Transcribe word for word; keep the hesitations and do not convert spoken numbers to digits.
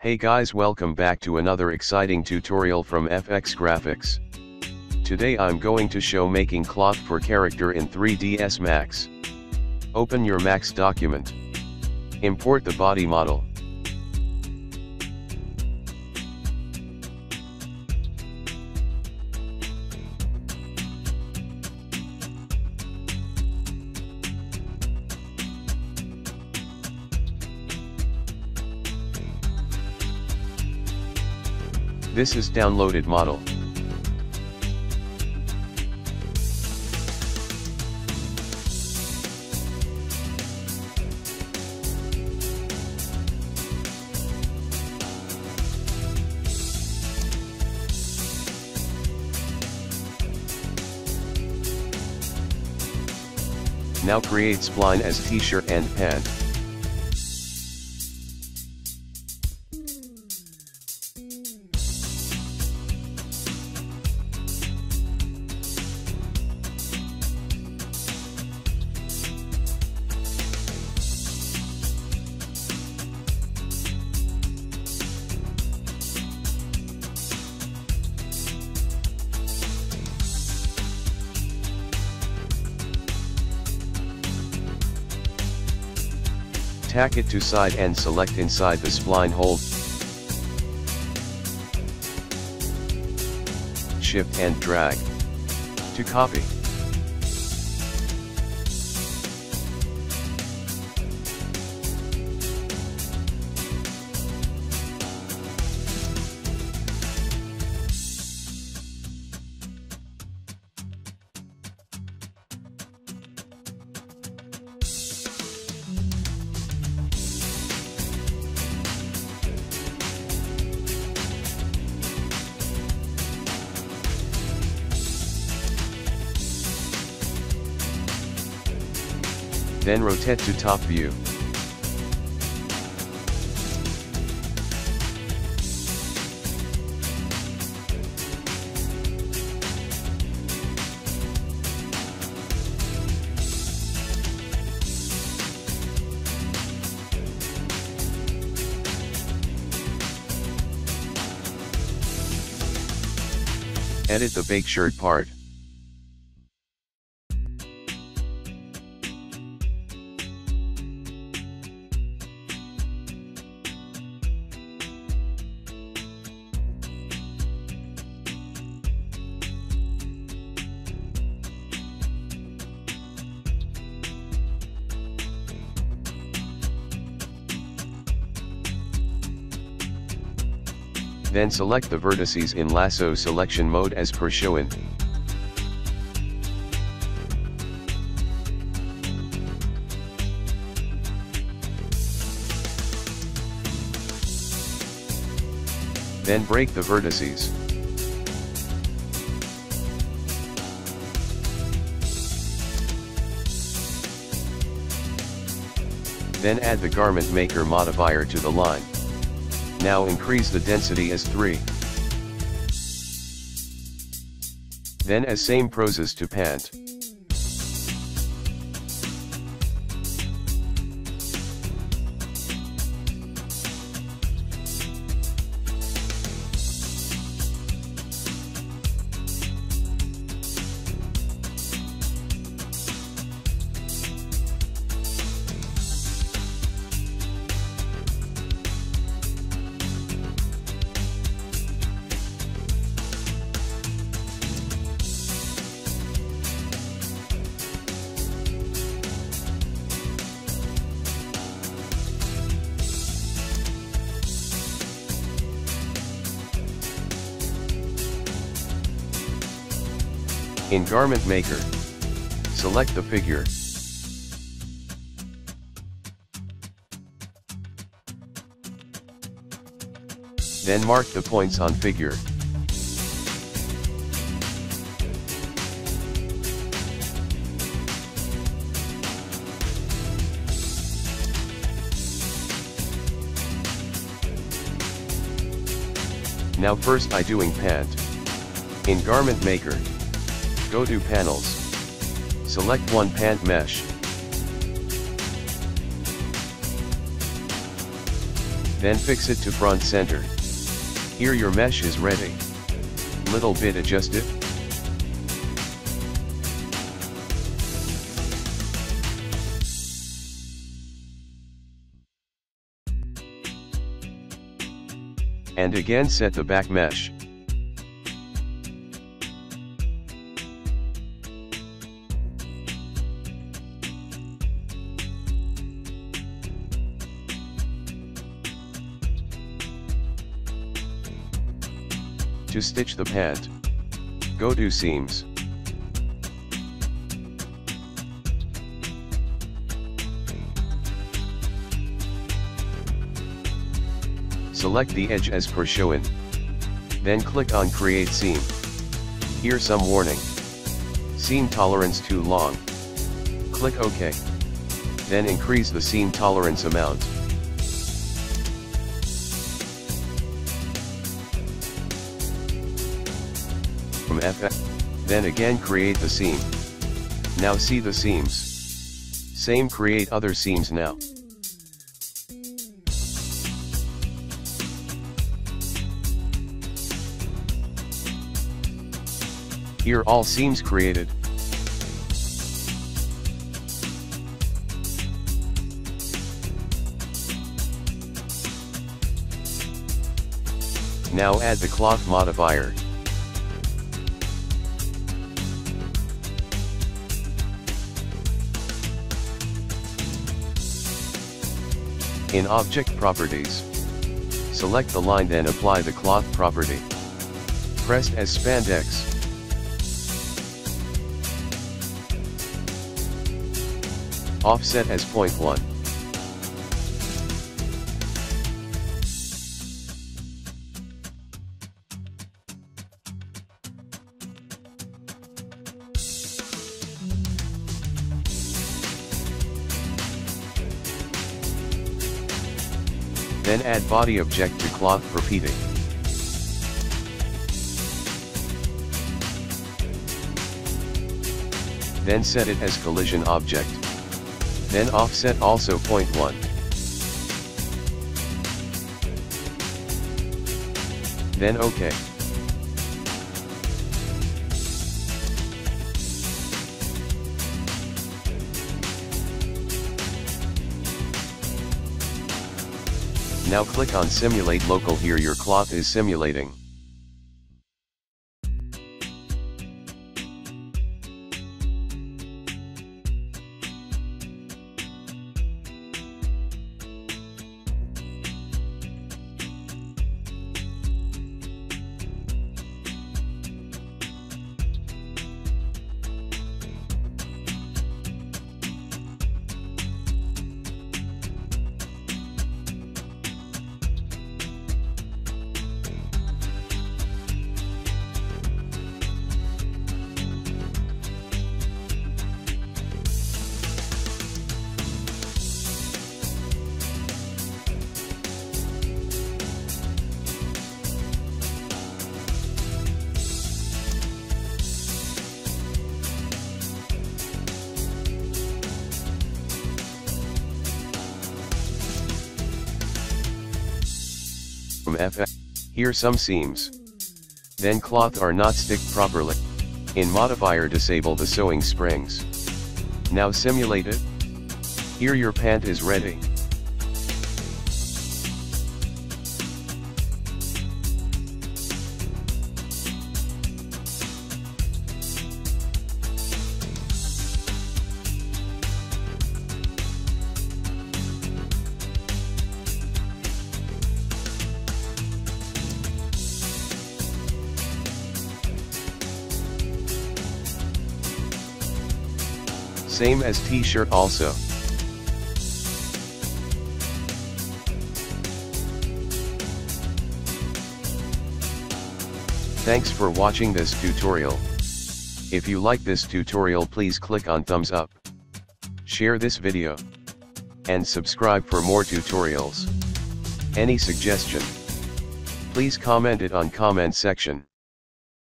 Hey guys, welcome back to another exciting tutorial from F X Graphix. Today I'm going to show making cloth for character in three D S Max. Open your Max document. Import the body model. This is downloaded model. Now create spline as t-shirt and pant. Tack it to side and select inside the spline, hold Shift and drag to copy. Then rotate to top view. Edit the bake shirt part. Then select the vertices in lasso selection mode as per shown. Then break the vertices. Then add the Garment Maker modifier to the line. Now increase the density as three. Then as same process to pant. In Garment Maker, select the figure. Then mark the points on figure. Now first I doing pant. In Garment Maker, go to Panels. Select one pant mesh. then fix it to front center. Here your mesh is ready. Little bit adjust it. And again set the back mesh. To stitch the pant, go to seams. Select the edge as per shown. Then click on Create Seam. Here some warning. Seam tolerance too long. Click OK. Then increase the seam tolerance amount. From F X, then again create the seam. Now see the seams. Same create other seams now. Here all seams created. Now add the cloth modifier. In Object Properties, select the line then apply the cloth property. Pressed as spandex. Offset as zero point one. Then add body object to cloth repeating. Then set it as collision object. Then offset also zero point one. Then OK. Now click on Simulate Local. Here your cloth is simulating. From F X, here some seams. Then cloth are not sticked properly. In modifier disable the sewing springs. Now simulate it. Here your pant is ready. Same as t-shirt also. Thanks for watching this tutorial. If you like this tutorial, please click on thumbs up, share this video, and subscribe for more tutorials. Any suggestion, please comment it on comment section.